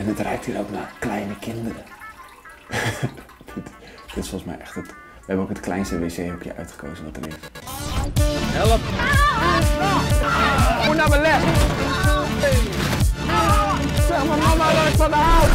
En het ruikt hier ook naar kleine kinderen. Dit is volgens mij echt het... We hebben ook het kleinste wc-hokje uitgekozen wat er is. Help! Moet naar mijn leg! Zeg maar mama dat ik van de hout!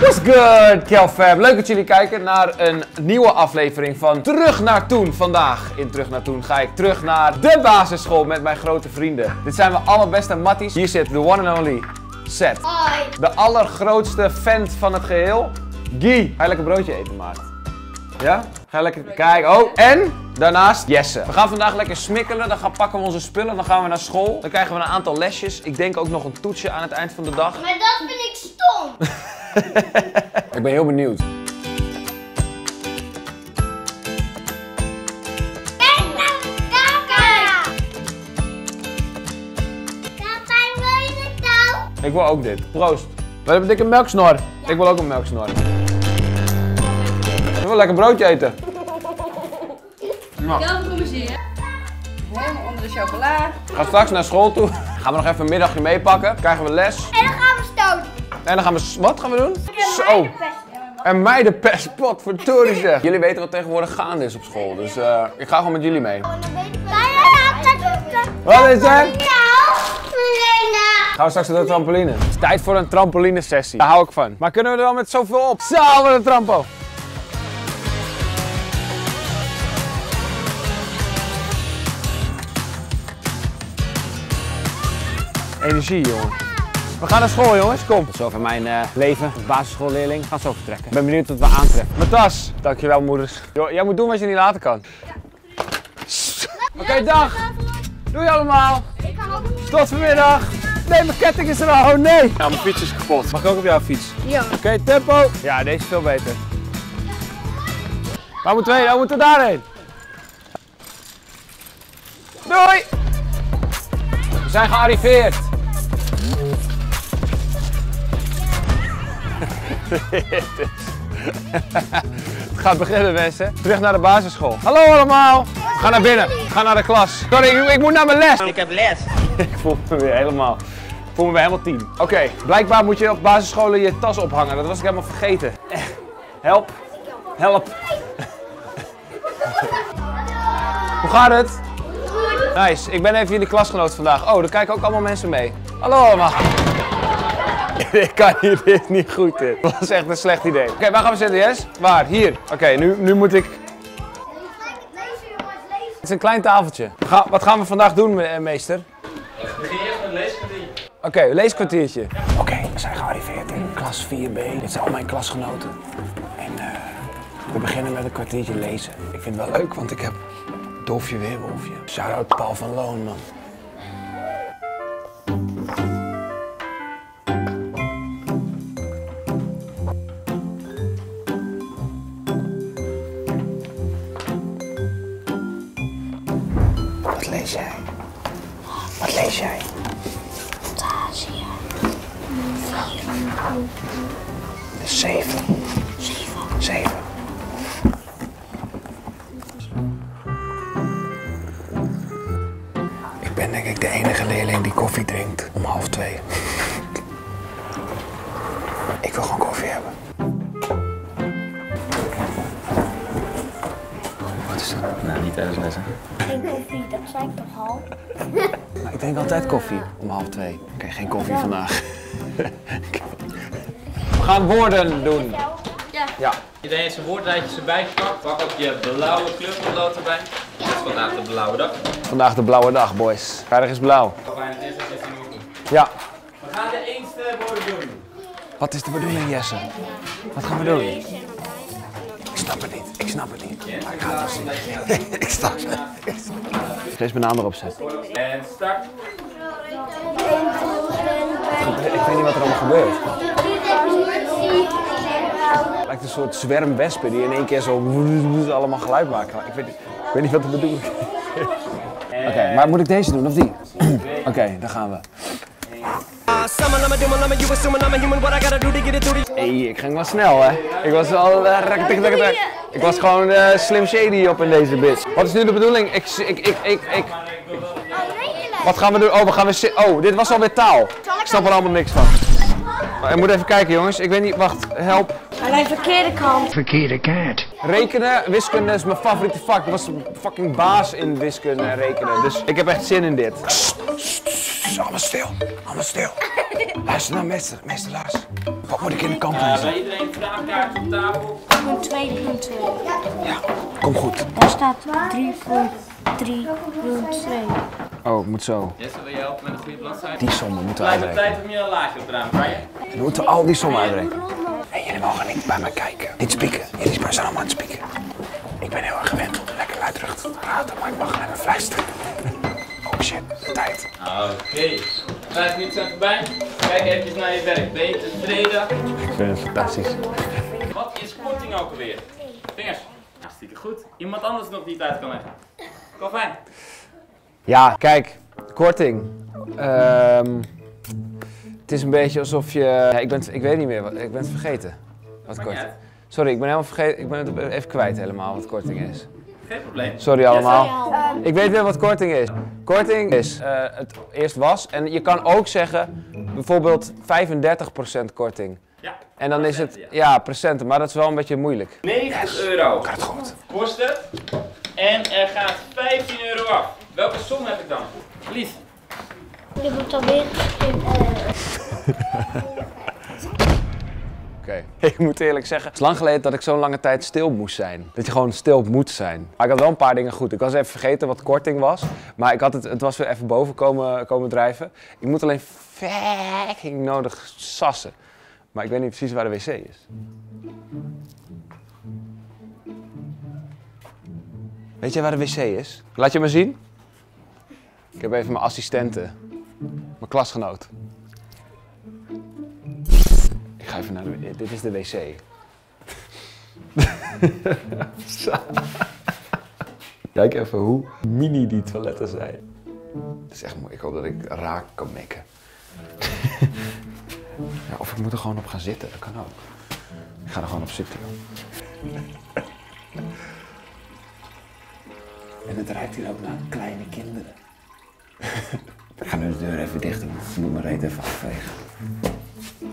What's good, Kelvin? Leuk dat jullie kijken naar een nieuwe aflevering van Terug naar Toen. Vandaag in Terug naar Toen ga ik terug naar de basisschool met mijn grote vrienden. Dit zijn mijn allerbeste matties. Hier zit de one and only Seth. Hoi. De allergrootste vent van het geheel. Guy. Ga je lekker broodje eten, maat? Ja? Ga je lekker kijken. Oh, en daarnaast Jesse. We gaan vandaag lekker smikkelen. Dan pakken we onze spullen. Dan gaan we naar school. Dan krijgen we een aantal lesjes. Ik denk ook nog een toetsje aan het eind van de dag. Maar dat vind ik stom. Ik ben heel benieuwd. Ik wil ook dit. Proost. We hebben een dikke melksnor. Ja. Ik wil ook een melksnor. Ik wil lekker broodje eten. Nou. Helemaal onder de chocola. Ga straks naar school toe. Gaan we nog even een middagje meepakken. Krijgen we les. En dan gaan we stoten. En dan gaan we... Wat gaan we doen? Zo. En mij de pest. Pot voor Tori zeg. Jullie weten wat tegenwoordig gaande is op school. Dus ik ga gewoon met jullie mee. Wat is het? Gaan we straks naar de trampoline? Het is tijd voor een trampoline-sessie. Daar hou ik van. Maar kunnen we er wel met zoveel op? Zo, met een trampo! Energie, jongen. We gaan naar school, jongens. Kom. Zo van mijn leven als basisschoolleerling. Gaan zo vertrekken. Ik ben benieuwd wat we aantreffen. Mijn tas. Dankjewel, moeders. Jo, jij moet doen wat je niet laten kan. Ja. Oké, dag. Doei allemaal. Tot vanmiddag. Nee, mijn ketting is er al. Oh nee! Ja, mijn fiets is kapot. Mag ik ook op jouw fiets? Ja. Oké, tempo. Ja, deze is veel beter. Waar moeten we heen? Oh, we moeten daarheen. Doei! We zijn gearriveerd. Het gaat beginnen, mensen. Terug naar de basisschool. Hallo allemaal! We gaan naar binnen. We gaan naar de klas. Sorry, ik moet naar mijn les. Ik heb les. Ik voel me weer helemaal tien. Oké, blijkbaar moet je op basisscholen je tas ophangen. Dat was ik helemaal vergeten. Help. Help. Hoe gaat het? Goed. Nice, ik ben even jullie klasgenoot vandaag. Oh, er kijken ook allemaal mensen mee. Hallo allemaal. Ik kan hier dit niet goed in. Dat was echt een slecht idee. Oké, waar gaan we zitten, Jess? Waar? Hier. Oké, nu moet ik... Het is een klein tafeltje. Wat gaan we vandaag doen, meester? Ik begin eerst met een leeskwartier. Oké, leeskwartiertje. Ja. Oké, we zijn gearriveerd in klas 4B. Dit zijn al mijn klasgenoten. En we beginnen met een kwartiertje lezen. Ik vind het wel leuk, want ik heb Dolfje Weerwolfje. Shout-out Paul van Loon, man. Wat lees jij? Wat lees jij? Fantasia. 7. Ik ben denk ik de enige leerling die koffie drinkt om 13:30. Ik wil gewoon koffie hebben. Wat is dat? Nou, niet tijdens lessen. Geen koffie, dat zei ik toch al? Maar ik drink altijd koffie om 13:30. Oké, geen koffie vandaag. We gaan woorden doen. Ja. Iedereen heeft zijn woordrijtjes erbij gepakt. Pak ook je blauwe kleurpotlood erbij. Het is vandaag de blauwe dag. Vandaag de blauwe dag, boys. Vrijdag is blauw. Ja. We gaan de eerste woorden doen. Wat is de bedoeling, Jesse? Wat gaan we doen? Ik snap het niet. Maar ik ga het wel zien. Ik ga eens mijn naam erop zetten. En start. Ik weet niet wat er allemaal gebeurt. Het lijkt een soort zwermwespen die in één keer zo allemaal geluid maken. Ik weet niet wat de bedoeling is. Oké, maar moet ik deze doen of die? Oké, daar gaan we. Hey, ik ging wel snel, hè. Ik was gewoon Slim Shady op in deze bitch. Wat is nu de bedoeling? Ik... Wat gaan we doen? Oh, we gaan weer oh, dit was alweer taal. Ik snap er allemaal niks van. Maar ik moet even kijken, jongens. Ik weet niet, wacht, help. Alleen verkeerde kant. Verkeerde kaart. Rekenen, wiskunde is mijn favoriete vak. Ik was fucking baas in wiskunde en rekenen. Dus ik heb echt zin in dit. Allemaal stil, allemaal stil. Luister nou, meester Lars. Wat moet ik in de kant lezen? Bij iedereen vraagkaart op tafel. Een tweede, een tweede. Ja, kom goed. Daar staat 3 voor 3, 2. Oh, het moet zo. Jesse, wil je helpen met een goede bladzijde? Die sommen moeten we uitrekenen. Het lijkt me tijd om je een laagje op te ruimen, kan je? We moeten al die sommen uitrekenen. Hey, jullie mogen niet bij mij kijken. Niet spieken. Jullie zijn allemaal aan het spieken. Ik ben heel erg gewend om lekker luidruchtig te praten, maar ik mag naar mijn fluisteren. Oh shit, tijd. Oké. 5 minuten zijn voorbij. Kijk even naar je werk. Ben je tevreden? Ik vind het fantastisch. Wat is korting ook alweer? Vingers. Hartstikke goed. Iemand anders nog die tijd kan leggen. Kom fijn. Ja, kijk, korting. Het is een beetje alsof je... Ja, ik weet niet meer, ik ben het vergeten. Wat korting. Sorry, ik ben helemaal vergeten. Ik ben het even kwijt helemaal wat korting is. Geen probleem. Sorry allemaal. Ik weet wel wat korting is. Korting is het eerst was. En je kan ook zeggen, bijvoorbeeld 35% korting. Ja. En dan is het, ja, procenten, maar dat is wel een beetje moeilijk. 90 euro. Gaat goed. Kost het. En er gaat 15 euro af. Welke som heb ik dan? Lies. Je moet alweer in. Oké. Ik moet eerlijk zeggen, het is lang geleden dat ik zo'n lange tijd stil moest zijn. Dat je gewoon stil moet zijn. Maar ik had wel een paar dingen goed. Ik was even vergeten wat korting was. Maar ik had het was weer even boven komen drijven. Ik moet alleen fucking nodig sassen. Maar ik weet niet precies waar de wc is. Weet jij waar de wc is? Laat je maar zien. Ik heb even mijn assistenten. Mijn klasgenoot. Ik ga even naar de wc. Dit is de wc. Kijk even hoe mini die toiletten zijn. Het is echt mooi. Ik hoop dat ik raak kan mikken. Ja, of ik moet er gewoon op gaan zitten. Dat kan ook. Ik ga er gewoon op zitten. En het ruikt hier ook naar kleine kinderen. We gaan nu de deur even dicht doen. Ik moet mijn reet even afvegen.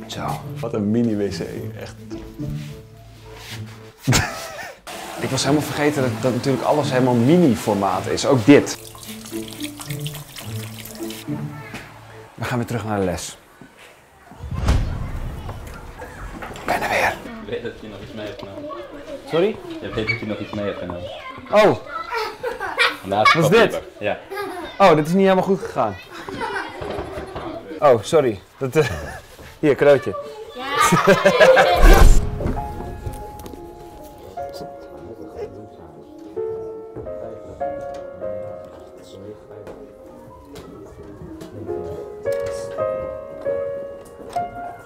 Zo. Wat een mini-wc, echt. Ik was helemaal vergeten dat natuurlijk alles helemaal mini-formaat is. Ook dit. We gaan weer terug naar de les. Ik ben er weer. Ik weet dat je nog iets mee hebt genomen. Sorry? Ik weet dat je nog iets mee hebt genomen. Oh! Wat is dit? Ja. Oh, dit is niet helemaal goed gegaan. Oh, sorry. Dat, hier, cadeautje. Ja.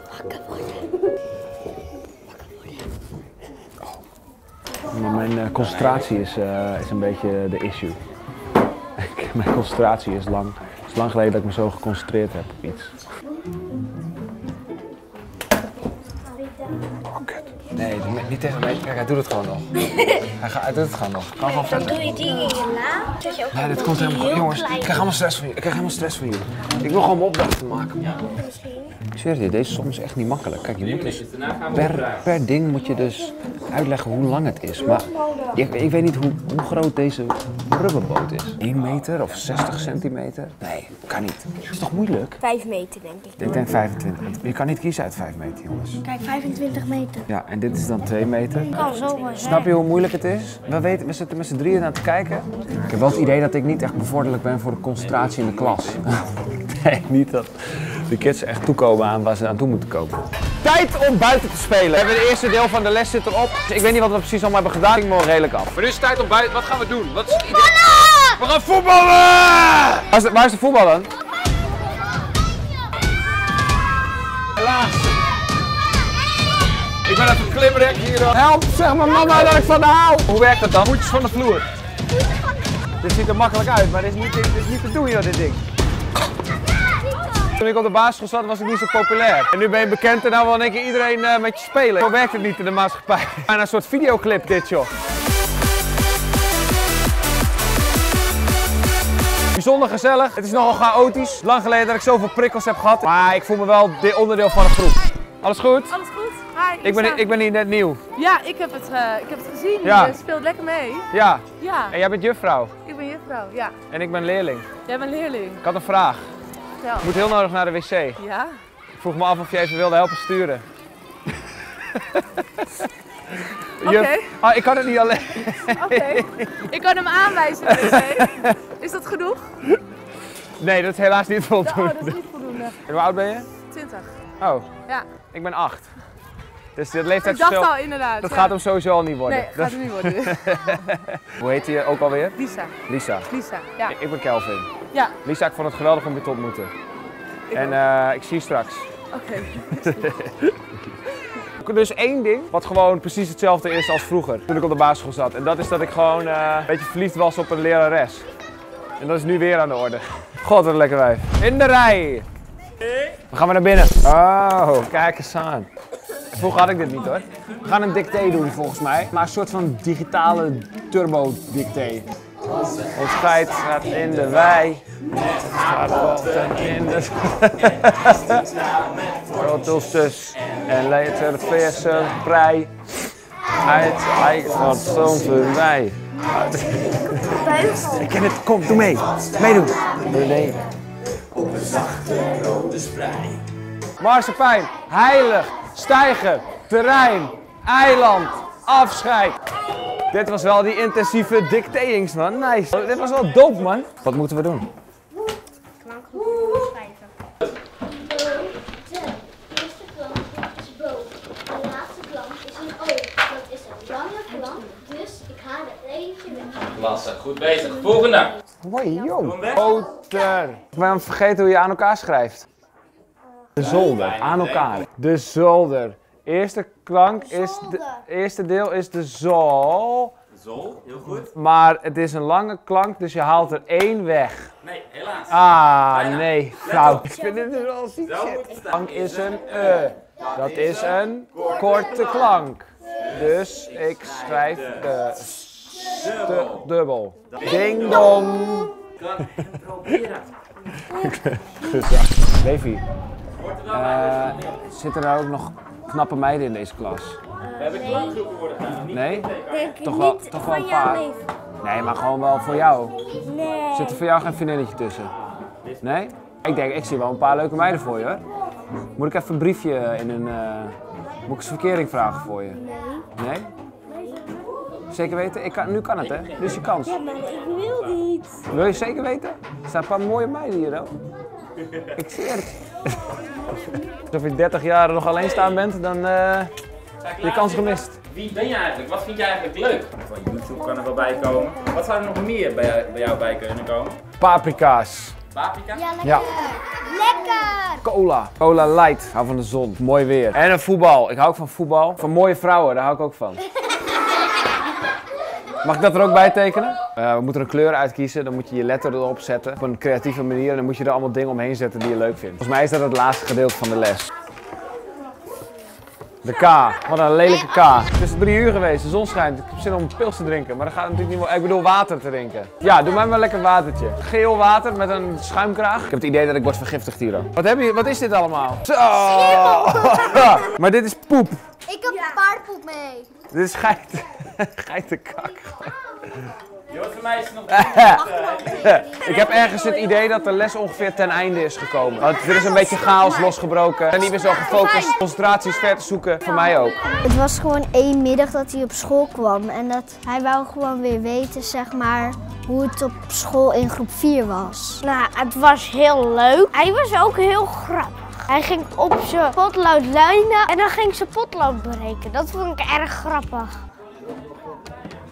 Wakker worden. Maar mijn concentratie is een beetje de issue. Mijn concentratie is lang. Het is lang geleden dat ik me zo geconcentreerd heb op iets. Oh, kut. Nee, niet tegen mij. Kijk, hij doet het gewoon nog. Hij doet het gewoon nog. Ga gewoon verder. Dan doe je dingen in je la. Nee, dit komt helemaal goed. Jongens, ik krijg helemaal stress van jullie. Ik wil gewoon mijn opdrachten maken. Ja. Ik zweer je, deze som is echt niet makkelijk. Kijk, je moet dus per ding moet je dus uitleggen hoe lang het is. Maar ik weet niet hoe groot deze rubberboot is. 1 meter of 60 centimeter? Nee, kan niet. Dat is toch moeilijk? 5 meter denk ik. Ik denk 25. Je kan niet kiezen uit 5 meter, jongens. Kijk, 25 meter. Ja, en dit is dan 2 meter. Ik kan zo maar zijn. Snap je hoe moeilijk het is? We zitten met z'n drieën naar te kijken. Ik heb wel het idee dat ik niet echt bevorderlijk ben voor de concentratie in de klas. Nee, niet dat de kids echt toekomen aan waar ze aan toe moeten komen. Tijd om buiten te spelen. We hebben het eerste deel van de les zit erop. Ik weet niet wat we precies allemaal hebben gedaan. Ik ben wel redelijk af. Maar nu is het tijd om buiten. Wat gaan we doen? Wat is het idee? Voetballen! We gaan voetballen! Waar is de voetbal dan? Helaas. Ik ben even klimrek hier. Help, zeg maar mama dat ik van de haal. Hoe werkt dat dan? Voetjes van de vloer. Dit ziet er makkelijk uit, maar dit is niet te doen joh, dit ding. Toen ik op de basisschool zat was ik niet zo populair. En nu ben je bekend en nou wil in één keer iedereen met je spelen. Zo werkt het niet in de maatschappij. Bijna een soort videoclip dit joh. Bijzonder gezellig. Het is nogal chaotisch. Lang geleden dat ik zoveel prikkels heb gehad. Maar ik voel me wel onderdeel van een groep. Alles goed? Alles goed. Hi, ik ben hier net nieuw. Ja, ik heb het gezien. Ja. Je speelt lekker mee. Ja. Ja. En jij bent juffrouw? Ik ben juffrouw, ja. En ik ben leerling. Jij bent leerling. Ik had een vraag. Ja. Ik moet heel nodig naar de wc. Ja. Ik vroeg me af of je even wilde helpen sturen. Oké. Okay. Ah, ik kan het niet alleen. Oké. Okay. Ik kan hem aanwijzen, de wc. Is dat genoeg? Nee, dat is helaas niet voldoende. Oh, dat is niet voldoende. En hoe oud ben je? 20. Oh. Ja. Ik ben 8. Dus dat leeftijdsverschil. Ik dacht al inderdaad. Dat gaat hem sowieso al niet worden. Nee, dat gaat hem niet worden. Hoe heet je ook alweer? Lisa. Lisa. Lisa, ja. Ik ben Kelvin. Ja. Lisa, ik vond het geweldig om je te ontmoeten. Ik zie je straks. Oké. Okay. Dus één ding wat gewoon precies hetzelfde is als vroeger, toen ik op de basisschool zat. En dat is dat ik gewoon een beetje verliefd was op een lerares. En dat is nu weer aan de orde. God, wat een lekker wijf. In de rij! We gaan maar naar binnen. Oh, kijk eens aan. Vroeger had ik dit niet hoor. We gaan een dicté doen volgens mij. Maar een soort van digitale turbo-dicté. Ons feit gaat in de wei. Het gaat altijd in de... Rottelstus en later verse prei. Uit eigen wat zo'n verwij. Ik ken het. Kom, doe mee. Meedoen. Nee. Op een zachte rode sprei. Marsepein, heilig, stijgen, terrein, eiland, afscheid. Dit was wel die intensieve dictatings, man. Nice. Dit was wel dope, man. Wat moeten we doen? Goed bezig. Volgende. Hoi, joh. Boter. Ik ben vergeten hoe je aan elkaar schrijft. De zolder. Aan elkaar. De zolder. Eerste klank is... Eerste deel is de zol. De zol, heel goed. Maar het is een lange klank, dus je haalt er één weg. Nee, helaas. Ah, nee. Fout. Ik vind dit dus al ziek. Klank is een e. Dat is een korte klank. Dus ik schrijf de... Dubbel. Ding dong. Kan ik proberen. Levi, zitten er ook nog knappe meiden in deze klas? We hebben klapgroepen worden gedaan. Nee? Toch wel een paar. Nee, maar gewoon wel voor jou. Nee. Zit er voor jou geen vriendinnetje tussen? Nee? Ik denk, ik zie wel een paar leuke meiden voor je hoor. Moet ik even een briefje in een... Moet ik eens verkering vragen voor je? Nee. Nee? Zeker weten? Nu kan het, hè? Dit is je kans. Ja, maar ik wil niet. Wil je zeker weten? Er staan een paar mooie meiden hier, hoor. Ik zie het. Alsof je 30 jaar nog alleen staan bent, dan je kans gemist. Wie ben je eigenlijk? Wat vind jij eigenlijk leuk? Van YouTube kan er wel bij komen. Wat zou er nog meer bij jou bij kunnen komen? Paprika's. Paprika? Ja, lekker. Ja. Lekker! Cola. Cola light. Ik hou van de zon. Mooi weer. En een voetbal. Ik hou ook van voetbal. Van mooie vrouwen, daar hou ik ook van. Mag ik dat er ook bij tekenen? We moeten een kleur uitkiezen, dan moet je je letter erop zetten op een creatieve manier en dan moet je er allemaal dingen omheen zetten die je leuk vindt. Volgens mij is dat het laatste gedeelte van de les. De K, wat een lelijke K. Het is 3 uur geweest, de zon schijnt, ik heb zin om pils te drinken, maar dat gaat natuurlijk niet meer. Ik bedoel water te drinken. Ja, doe mij maar lekker watertje. Geel water met een schuimkraag. Ik heb het idee dat ik word vergiftigd hier. Wat is dit allemaal? Zo! Maar dit is poep. Ik heb paardpoep mee. Dit is geit. Geitenkak. Jongens, voor mij is het nog niet. Ik heb ergens het idee dat de les ongeveer ten einde is gekomen. Want er is een beetje chaos losgebroken. En niet meer zo gefocust. Concentratie is ver te zoeken. Voor mij ook. Het was gewoon één middag dat hij op school kwam. En dat hij wou gewoon weer weten, zeg maar, hoe het op school in groep 4 was. Nou, het was heel leuk. Hij was ook heel grappig. Hij ging op zijn potlood lijnen en dan ging zijn potlood berekenen. Dat vond ik erg grappig.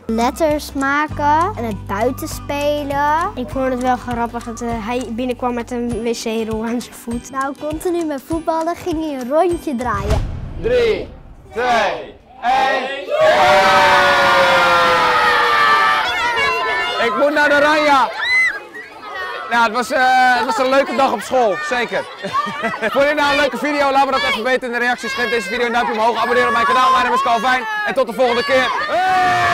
Letters maken en het buiten spelen. Ik vond het wel grappig dat hij binnenkwam met een wc-rol aan zijn voet. Nou, continu met voetballen ging hij een rondje draaien. 3, 2, 1. Yeah! Ik moet naar de Ranja. Nou, het was een leuke dag op school, zeker. Vond je nou een leuke video? Laat me dat even weten in de reacties. Geef deze video een duimpje omhoog, abonneer op mijn kanaal. Mijn naam is Calvin en tot de volgende keer. Hey!